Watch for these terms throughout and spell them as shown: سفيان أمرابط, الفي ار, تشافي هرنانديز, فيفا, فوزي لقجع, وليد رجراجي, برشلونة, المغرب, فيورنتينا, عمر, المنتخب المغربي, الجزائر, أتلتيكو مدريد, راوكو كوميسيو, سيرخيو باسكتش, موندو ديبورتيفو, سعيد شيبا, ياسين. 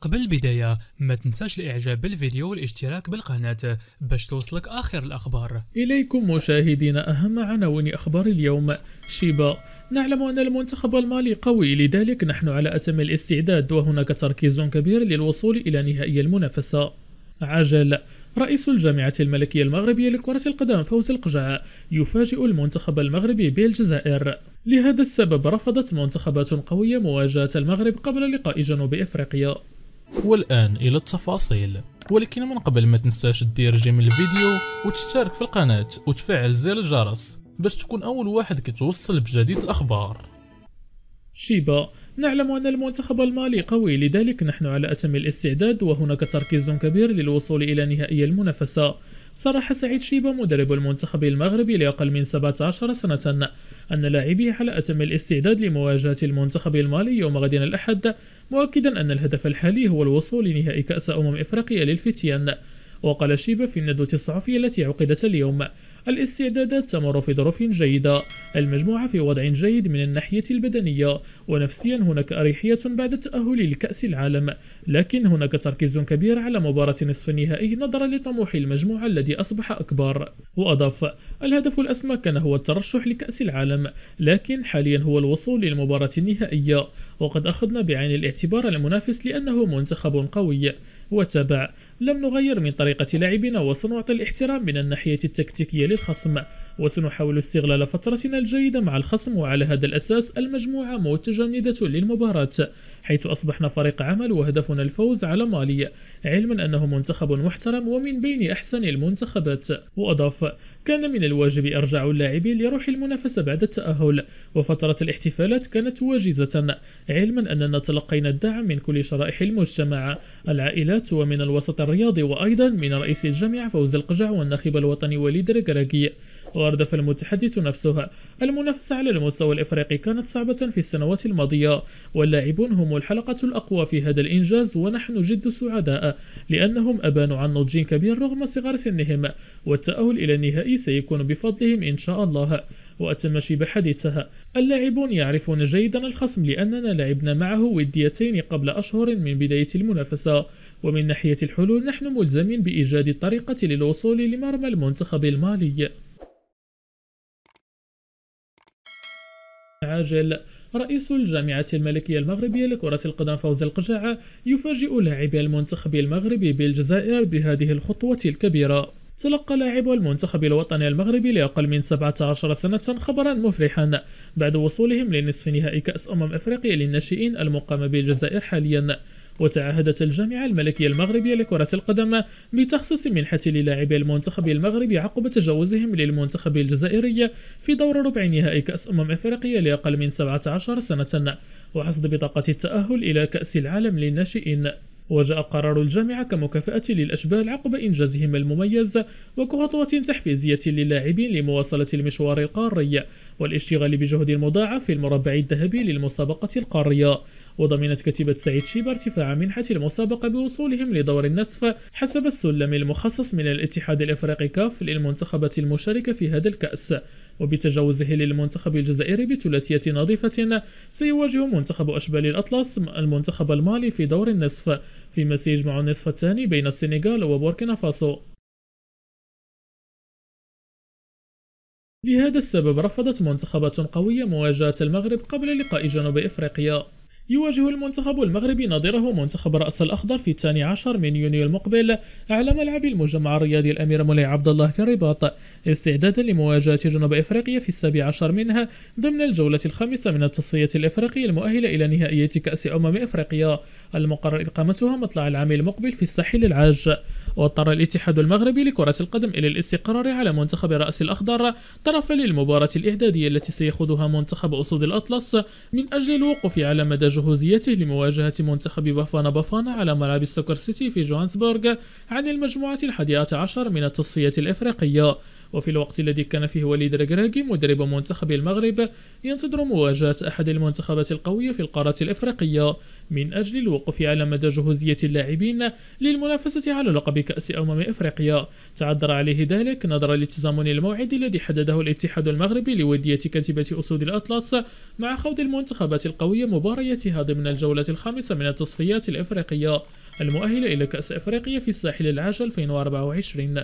قبل البداية ما تنساش الاعجاب بالفيديو والاشتراك بالقناة باش توصلك آخر الأخبار. إليكم مشاهدينا أهم عناوين أخبار اليوم. شيبا: نعلم أن المنتخب المالي قوي، لذلك نحن على أتم الاستعداد وهناك تركيز كبير للوصول إلى نهائي المنافسة. عجل: رئيس الجامعة الملكية المغربية لكرة القدم فوزي لقجع يفاجئ المنتخب المغربي بالجزائر. لهذا السبب رفضت منتخبات قوية مواجهة المغرب قبل لقاء جنوب أفريقيا. والآن إلى التفاصيل، ولكن من قبل ما تنساش دير جيم الفيديو وتشترك في القناة وتفعل زر الجرس باش تكون أول واحد كتوصل بجديد الأخبار. شيبا: نعلم أن المنتخب المالي قوي، لذلك نحن على أتم الاستعداد وهناك تركيز كبير للوصول إلى نهائي المنافسة. صرح سعيد شيبا مدرب المنتخب المغربي لأقل من 17 سنة أن لاعبيه على أتم الاستعداد لمواجهة المنتخب المالي يوم غد الأحد، مؤكدا أن الهدف الحالي هو الوصول لنهائي كأس إفريقيا للفتيان. وقال شيبا في الندوة الصحفية التي عقدت اليوم: الاستعدادات تمر في ظروف جيدة، المجموعة في وضع جيد من الناحية البدنية ونفسيا، هناك أريحية بعد التأهل لكأس العالم، لكن هناك تركيز كبير على مباراة نصف النهائي نظرا لطموح المجموعة الذي أصبح أكبر. وأضاف: الهدف الأسمى كان هو الترشح لكأس العالم، لكن حاليا هو الوصول للمباراة النهائية، وقد أخذنا بعين الاعتبار المنافس لأنه منتخب قوي. وتابع: لم نغير من طريقة لعبنا وسنعطي الاحترام من الناحية التكتيكية للخصم، وسنحاول استغلال فترتنا الجيدة مع الخصم، وعلى هذا الأساس المجموعة متجندة للمباراة، حيث أصبحنا فريق عمل وهدفنا الفوز على مالي، علما أنه منتخب محترم ومن بين أحسن المنتخبات. وأضاف: كان من الواجب إرجاع اللاعبين لروح المنافسة بعد التأهل، وفترة الاحتفالات كانت واجزة، علما أننا تلقينا الدعم من كل شرائح المجتمع، العائلات ومن الوسط الرياضي، وأيضا من رئيس الجامعة فوزي لقجع والناخب الوطني وليد رجراجي. واردف المتحدث نفسه: المنافسة على المستوى الإفريقي كانت صعبة في السنوات الماضية، واللاعبون هم الحلقة الأقوى في هذا الإنجاز، ونحن جد سعداء لأنهم أبانوا عن نضج كبير رغم صغر سنهم، والتأهل إلى النهائي سيكون بفضلهم إن شاء الله. وأتم شيبا حديثها: اللاعبون يعرفون جيدا الخصم لأننا لعبنا معه وديتين قبل أشهر من بداية المنافسة، ومن ناحية الحلول نحن ملزمين بإيجاد الطريقة للوصول لمرمى المنتخب المالي. عاجل: رئيس الجامعة الملكية المغربية لكرة القدم فوزي لقجع يفاجئ لاعبي المنتخب المغربي بالجزائر بهذه الخطوة الكبيرة. تلقى لاعب المنتخب الوطني المغربي لأقل من 17 سنة خبرا مفرحا بعد وصولهم لنصف نهائي كأس أفريقيا للناشئين المقام بالجزائر حاليا. وتعهدت الجامعة الملكية المغربية لكرة القدم بتخصيص منحة للاعبي المنتخب المغربي عقب تجاوزهم للمنتخب الجزائري في دور ربع نهائي كأس أفريقيا لأقل من 17 سنة، وحصد بطاقة التأهل إلى كأس العالم للناشئين. وجاء قرار الجامعة كمكافأة للأشبال عقب إنجازهم المميز، وكخطوة تحفيزية للاعبين لمواصلة المشوار القاري والاشتغال بجهد مضاعف في المربع الذهبي للمسابقة القارية. وضمنت كتيبة سعيد شيبا ارتفاع منحة المسابقة بوصولهم لدور النصف حسب السلم المخصص من الاتحاد الافريقي كاف للمنتخبات المشاركة في هذا الكأس. وبتجاوزه للمنتخب الجزائري بثلاثية نظيفة سيواجه منتخب أشبال الأطلس المنتخب المالي في دور النصف، فيما سيجمع النصف الثاني بين السنغال وبوركينا فاسو. لهذا السبب رفضت منتخبات قوية مواجهة المغرب قبل لقاء جنوب أفريقيا. يواجه المنتخب المغربي نظيره منتخب رأس الأخضر في 12 من يونيو المقبل على ملعب المجمع الرياضي الأمير مولاي عبد الله في الرباط، استعدادا لمواجهة جنوب أفريقيا في 17 منها ضمن الجولة الخامسة من التصفية الأفريقية المؤهلة إلى نهائية كأس أفريقيا المقرر إقامتها مطلع العام المقبل في الساحل العاج. واضطر الاتحاد المغربي لكرة القدم إلى الاستقرار على منتخب رأس الأخضر طرفا للمباراة الإعدادية التي سيخوضها منتخب أسود الأطلس من أجل الوقوف على مدى جهوزيته لمواجهة منتخب بافانا على ملعب السكر سيتي في جوهانسبورغ عن المجموعة ال11 من التصفية الإفريقية. وفي الوقت الذي كان فيه وليد رجراجي مدرب منتخب المغرب ينتظر مواجهة أحد المنتخبات القوية في القارة الإفريقية من أجل الوقوف على مدى جهوزية اللاعبين للمنافسة على لقب كأس أمم إفريقيا، تعذر عليه ذلك نظرا لتزامن الموعد الذي حدده الاتحاد المغربي لودية كتيبة أسود الأطلس مع خوض المنتخبات القوية مبارياتها ضمن الجولة الخامسة من التصفيات الإفريقية المؤهلة إلى كأس إفريقيا في الساحل العاجل 2024.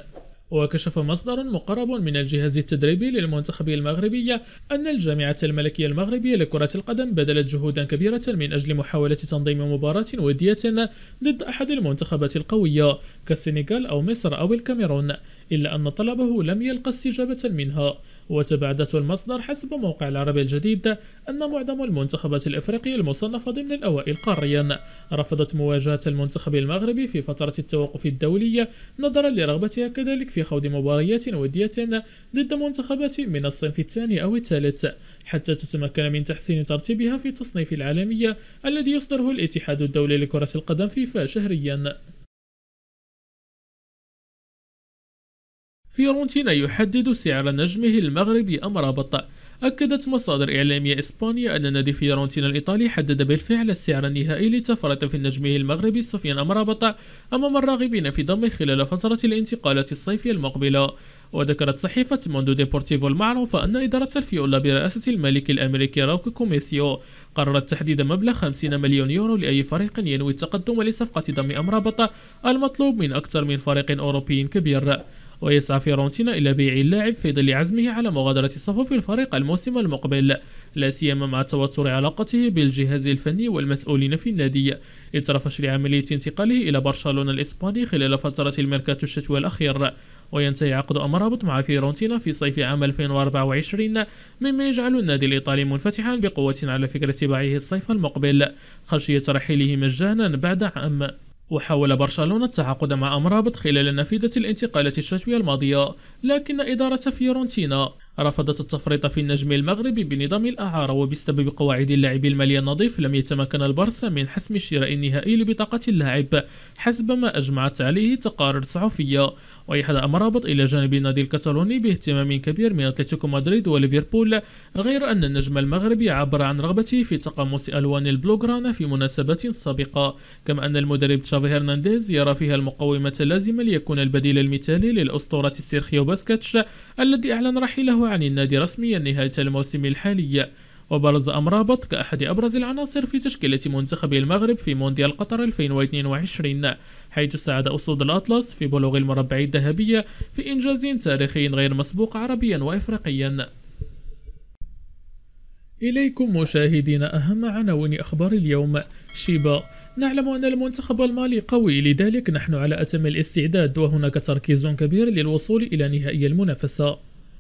وكشف مصدر مقرب من الجهاز التدريبي للمنتخب المغربي أن الجامعة الملكية المغربية لكرة القدم بذلت جهودا كبيرة من أجل محاولة تنظيم مباراة ودية ضد أحد المنتخبات القوية كالسنغال أو مصر أو الكاميرون، إلا أن طلبه لم يلقى استجابة منها. وتباعدت المصدر حسب موقع العربي الجديد أن معظم المنتخبات الإفريقية المصنفة ضمن الأوائل قاريا رفضت مواجهة المنتخب المغربي في فترة التوقف الدولي نظرا لرغبتها كذلك في خوض مباريات ودية ضد منتخبات من الصنف الثاني أو الثالث حتى تتمكن من تحسين ترتيبها في التصنيف العالمي الذي يصدره الاتحاد الدولي لكرة القدم فيفا شهريا. فيورنتينا يحدد سعر نجمه المغربي أمرابط. أكدت مصادر إعلامية إسبانية أن نادي فيورنتينا الإيطالي حدد بالفعل السعر النهائي لتفرط في نجمه المغربي سفيان أمرابط أمام الراغبين في ضمه خلال فترة الانتقالات الصيفية المقبلة. وذكرت صحيفة موندو ديبورتيفو المعروفة أن إدارة الفيولا برئاسة الملك الأمريكي راوكو كوميسيو قررت تحديد مبلغ 50 مليون يورو لأي فريق ينوي التقدم لصفقة ضم أمرابط المطلوب من أكثر من فريق أوروبي كبير. ويسعى فيورنتينا إلى بيع اللاعب في ظل عزمه على مغادرة صفوف الفريق الموسم المقبل، لا سيما مع توتر علاقته بالجهاز الفني والمسؤولين في النادي إطراف لعملية انتقاله إلى برشلونة الإسباني خلال فترة الميركاتو الشتوى الأخير. وينتهي عقد أمرابط مع فيورنتينا في صيف عام 2024، مما يجعل النادي الإيطالي منفتحا بقوة على فكرة بيعه الصيف المقبل خشية رحيله مجانا بعد عام. وحاول برشلونة التعاقد مع أمرابط خلال نافذة الانتقالات الشتوية الماضية، لكن إدارة فيورنتينا رفضت التفريط في النجم المغربي بنظام الإعارة، وبسبب قواعد اللاعب المالية النظيف لم يتمكن البارسا من حسم الشراء النهائي لبطاقة اللاعب حسب ما أجمعت عليه تقارير صحفية. ويحظى أمرابط إلى جانب النادي الكتالوني باهتمام كبير من أتلتيكو مدريد وليفربول، غير أن النجم المغربي عبر عن رغبته في تقمص ألوان البلوغرانا في مناسبات سابقة، كما أن المدرب تشافي هرنانديز يرى فيها المقومة اللازمة ليكون البديل المثالي للأسطورة سيرخيو باسكتش الذي أعلن رحيله عن النادي رسميا نهاية الموسم الحالي. وبرز أمرابط كأحد أبرز العناصر في تشكيلة منتخب المغرب في مونديال قطر 2022، حيث ساعد أسود الأطلس في بلوغ المربع الذهبي في إنجاز تاريخي غير مسبوق عربيا وإفريقيا. إليكم مشاهدين أهم عناوين أخبار اليوم. شيبا: نعلم أن المنتخب المالي قوي، لذلك نحن على أتم الاستعداد وهناك تركيز كبير للوصول إلى نهائي المنافسة.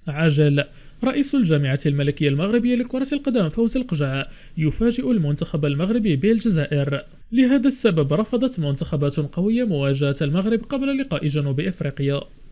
عجل: رئيس الجامعة الملكية المغربية لكرة القدم فوزي لقجع يفاجئ المنتخب المغربي بالجزائر، لهذا السبب رفضت منتخبات قوية مواجهة المغرب قبل لقاء جنوب أفريقيا.